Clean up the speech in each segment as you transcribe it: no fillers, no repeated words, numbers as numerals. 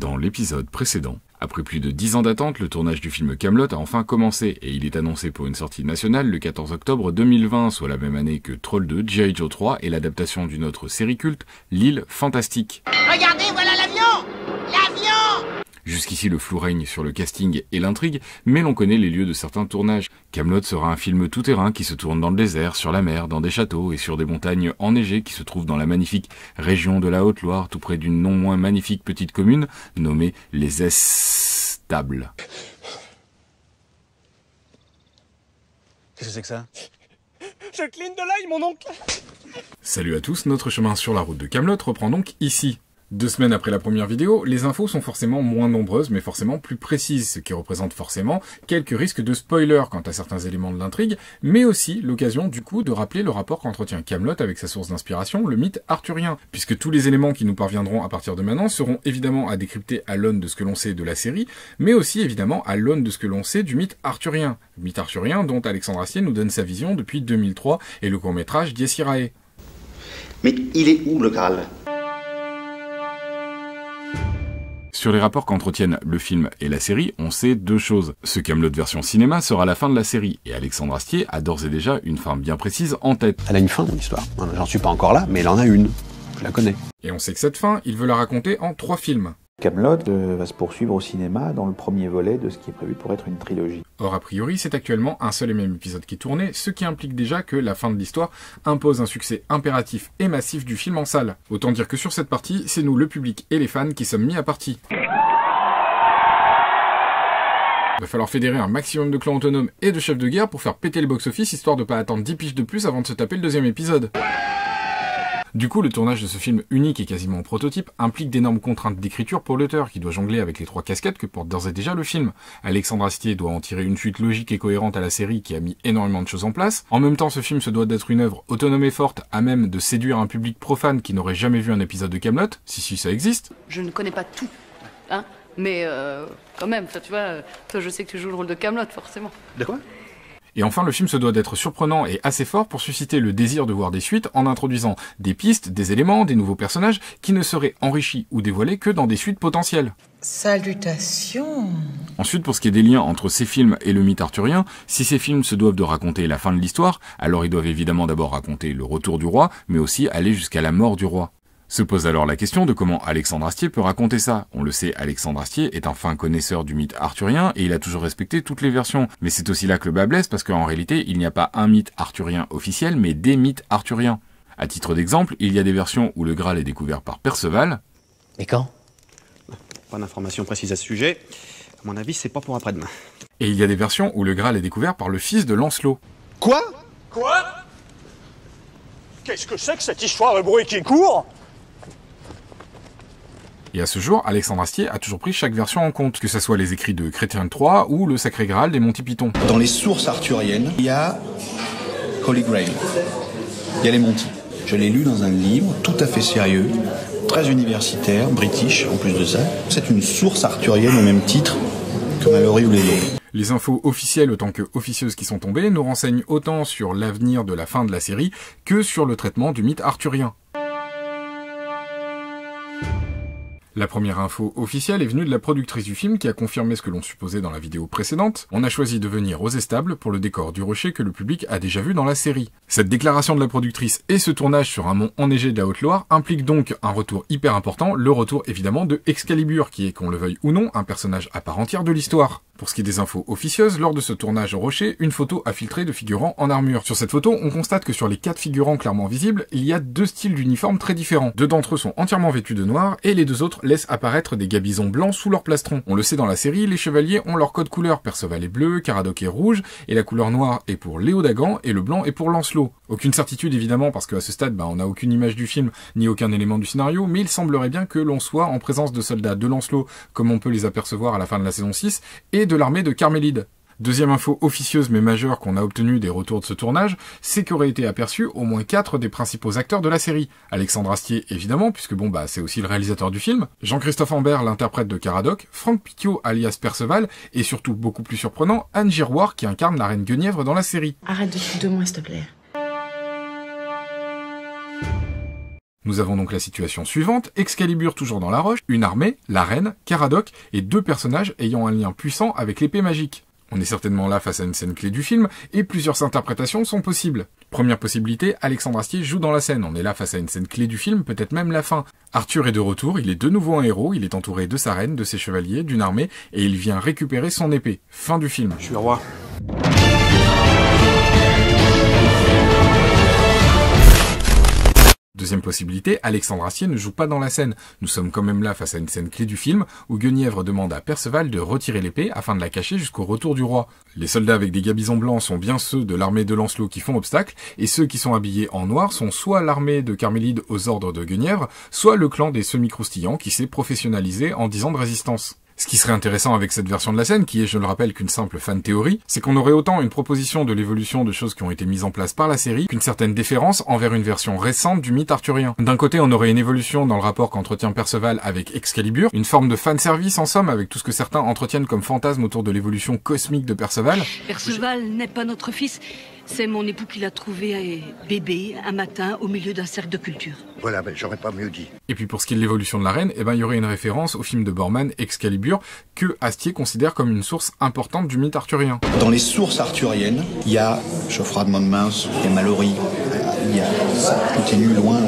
Dans l'épisode précédent, après plus de 10 ans d'attente, le tournage du film Kaamelott a enfin commencé et il est annoncé pour une sortie nationale le 14 octobre 2020, soit la même année que Troll 2, G.I. Joe 3 et l'adaptation d'une autre série culte, L'Île Fantastique. Regardez, voilà l'avion! L'avion! Jusqu'ici, le flou règne sur le casting et l'intrigue, mais l'on connaît les lieux de certains tournages. Kaamelott sera un film tout-terrain qui se tourne dans le désert, sur la mer, dans des châteaux et sur des montagnes enneigées qui se trouvent dans la magnifique région de la Haute-Loire, tout près d'une non moins magnifique petite commune nommée les Estables. Qu'est-ce que c'est que ça? Je cligne de l'œil, mon oncle! Salut à tous, notre chemin sur la route de Kaamelott reprend donc ici. 2 semaines après la première vidéo, les infos sont forcément moins nombreuses mais forcément plus précises, ce qui représente forcément quelques risques de spoilers quant à certains éléments de l'intrigue, mais aussi l'occasion du coup de rappeler le rapport qu'entretient Kaamelott avec sa source d'inspiration, le mythe arthurien, puisque tous les éléments qui nous parviendront à partir de maintenant seront évidemment à décrypter à l'aune de ce que l'on sait de la série, mais aussi évidemment à l'aune de ce que l'on sait du mythe arthurien dont Alexandre Astier nous donne sa vision depuis 2003 et le court-métrage Dies Irae. Mais il est où le Graal ? Sur les rapports qu'entretiennent le film et la série, on sait deux choses. Ce Kaamelott version cinéma sera la fin de la série, et Alexandre Astier a d'ores et déjà une fin bien précise en tête. Elle a une fin dans l'histoire. J'en suis pas encore là, mais elle en a une. Je la connais. Et on sait que cette fin, il veut la raconter en 3 films. Kaamelott va se poursuivre au cinéma dans le premier volet de ce qui est prévu pour être une trilogie. Or, a priori, c'est actuellement un seul et même épisode qui est tourné, ce qui implique déjà que la fin de l'histoire impose un succès impératif et massif du film en salle. Autant dire que sur cette partie, c'est nous, le public et les fans, qui sommes mis à partie. Il va falloir fédérer un maximum de clans autonomes et de chefs de guerre pour faire péter le box-office, histoire de pas attendre 10 piges de plus avant de se taper le 2e épisode. Du coup, le tournage de ce film unique et quasiment en prototype implique d'énormes contraintes d'écriture pour l'auteur, qui doit jongler avec les 3 casquettes que porte d'ores et déjà le film. Alexandre Astier doit en tirer une suite logique et cohérente à la série qui a mis énormément de choses en place. En même temps, ce film se doit d'être une œuvre autonome et forte, à même de séduire un public profane qui n'aurait jamais vu un épisode de Kaamelott, si ça existe. Je ne connais pas tout, hein, mais quand même, toi, tu vois, toi je sais que tu joues le rôle de Kaamelott, forcément. De quoi ? Et enfin, le film se doit d'être surprenant et assez fort pour susciter le désir de voir des suites en introduisant des pistes, des éléments, des nouveaux personnages qui ne seraient enrichis ou dévoilés que dans des suites potentielles. Salutations. Ensuite, pour ce qui est des liens entre ces films et le mythe arthurien, si ces films se doivent de raconter la fin de l'histoire, alors ils doivent évidemment d'abord raconter le retour du roi, mais aussi aller jusqu'à la mort du roi. Se pose alors la question de comment Alexandre Astier peut raconter ça. On le sait, Alexandre Astier est un fin connaisseur du mythe arthurien et il a toujours respecté toutes les versions. Mais c'est aussi là que le bas blesse parce qu'en réalité, il n'y a pas un mythe arthurien officiel, mais des mythes arthuriens. À titre d'exemple, il y a des versions où le Graal est découvert par Perceval. Mais quand? Pas d'informations précises à ce sujet. À mon avis, c'est pas pour après-demain. Et il y a des versions où le Graal est découvert par le fils de Lancelot. Quoi? Quoi? Qu'est-ce que c'est que cette histoire de bruit qui court? Et à ce jour, Alexandre Astier a toujours pris chaque version en compte, que ce soit les écrits de Chrétien de Troyes ou le Sacré Graal des Monty Python. Dans les sources arthuriennes, il y a Holy Grail, il y a les Monty. Je l'ai lu dans un livre tout à fait sérieux, très universitaire, british en plus de ça. C'est une source arthurienne au même titre que Mallory ou Léo. Les infos officielles autant que officieuses qui sont tombées nous renseignent autant sur l'avenir de la fin de la série que sur le traitement du mythe arthurien. La première info officielle est venue de la productrice du film qui a confirmé ce que l'on supposait dans la vidéo précédente. On a choisi de venir aux Estables pour le décor du rocher que le public a déjà vu dans la série. Cette déclaration de la productrice et ce tournage sur un mont enneigé de la Haute-Loire impliquent donc un retour hyper important, le retour évidemment de Excalibur, qui est, qu'on le veuille ou non, un personnage à part entière de l'histoire. Pour ce qui est des infos officieuses, lors de ce tournage au rocher, une photo a filtré de figurants en armure. Sur cette photo, on constate que sur les 4 figurants clairement visibles, il y a 2 styles d'uniformes très différents. 2 d'entre eux sont entièrement vêtus de noir et les 2 autres laissent apparaître des gabisons blancs sous leur plastron. On le sait dans la série, les chevaliers ont leur code couleur. Perceval est bleu, Caradoc est rouge, et la couleur noire est pour Léo Dagan et le blanc est pour Lancelot. Aucune certitude évidemment parce qu'à ce stade, on n'a aucune image du film ni aucun élément du scénario, mais il semblerait bien que l'on soit en présence de soldats de Lancelot, comme on peut les apercevoir à la fin de la saison 6, et de l'armée de Carmélide. Deuxième info officieuse mais majeure qu'on a obtenue des retours de ce tournage, c'est qu'auraient été aperçus au moins 4 des principaux acteurs de la série. Alexandre Astier évidemment, puisque c'est aussi le réalisateur du film, Jean-Christophe Ambert, l'interprète de Caradoc, Franck Picot alias Perceval, et surtout beaucoup plus surprenant, Anne Girouard qui incarne la reine Guenièvre dans la série. Arrête de foutre de moi s'il te plaît. Nous avons donc la situation suivante, Excalibur toujours dans la roche, une armée, la reine, Caradoc et deux personnages ayant un lien puissant avec l'épée magique. On est certainement là face à une scène clé du film, et plusieurs interprétations sont possibles. Première possibilité, Alexandre Astier joue dans la scène, on est là face à une scène clé du film, peut-être même la fin. Arthur est de retour, il est de nouveau un héros, il est entouré de sa reine, de ses chevaliers, d'une armée, et il vient récupérer son épée. Fin du film. Je suis le roi. Deuxième possibilité, Alexandre Astier ne joue pas dans la scène. Nous sommes quand même là face à une scène clé du film où Guenièvre demande à Perceval de retirer l'épée afin de la cacher jusqu'au retour du roi. Les soldats avec des gabisons blancs sont bien ceux de l'armée de Lancelot qui font obstacle et ceux qui sont habillés en noir sont soit l'armée de Carmélide aux ordres de Guenièvre, soit le clan des semi-croustillants qui s'est professionnalisé en 10 ans de résistance. Ce qui serait intéressant avec cette version de la scène, qui est, je le rappelle, qu'une simple fan théorie, c'est qu'on aurait autant une proposition de l'évolution de choses qui ont été mises en place par la série, qu'une certaine déférence envers une version récente du mythe arthurien. D'un côté, on aurait une évolution dans le rapport qu'entretient Perceval avec Excalibur, une forme de fanservice en somme, avec tout ce que certains entretiennent comme fantasme autour de l'évolution cosmique de Perceval. Perceval n'est pas notre fils, c'est mon époux qui l'a trouvé bébé un matin au milieu d'un cercle de culture. Voilà, ben, j'aurais pas mieux dit. Et puis pour ce qui est de l'évolution de la reine, eh ben, il y aurait une référence au film de Boorman, Excalibur, que Astier considère comme une source importante du mythe arthurien. Dans les sources arthuriennes, il y a Geoffroy de Monmouth, il y a Mallory, il y a... ça continue loin,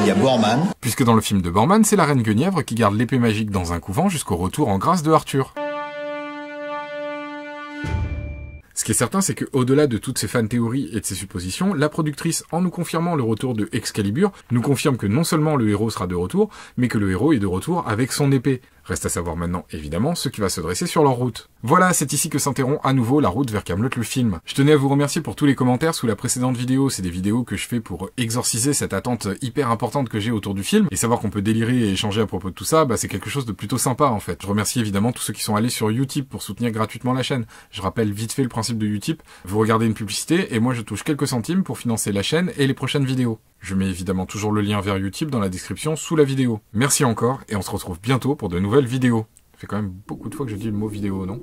il y a Boorman. Puisque dans le film de Boorman, c'est la reine Guenièvre qui garde l'épée magique dans un couvent jusqu'au retour en grâce de Arthur. Ce qui est certain, c'est que, au-delà de toutes ces fan théories et de ces suppositions, la productrice, en nous confirmant le retour de Excalibur, nous confirme que non seulement le héros sera de retour, mais que le héros est de retour avec son épée. Reste à savoir maintenant, évidemment, ce qui va se dresser sur leur route. Voilà, c'est ici que s'interrompt à nouveau la route vers Kaamelott le film. Je tenais à vous remercier pour tous les commentaires sous la précédente vidéo, c'est des vidéos que je fais pour exorciser cette attente hyper importante que j'ai autour du film, et savoir qu'on peut délirer et échanger à propos de tout ça, bah c'est quelque chose de plutôt sympa en fait. Je remercie évidemment tous ceux qui sont allés sur Utip pour soutenir gratuitement la chaîne. Je rappelle vite fait le principe de Utip, vous regardez une publicité, et moi je touche quelques centimes pour financer la chaîne et les prochaines vidéos. Je mets évidemment toujours le lien vers Utip dans la description sous la vidéo. Merci encore, et on se retrouve bientôt pour de nouvelles vidéos. Ça fait quand même beaucoup de fois que je dis le mot vidéo, non ?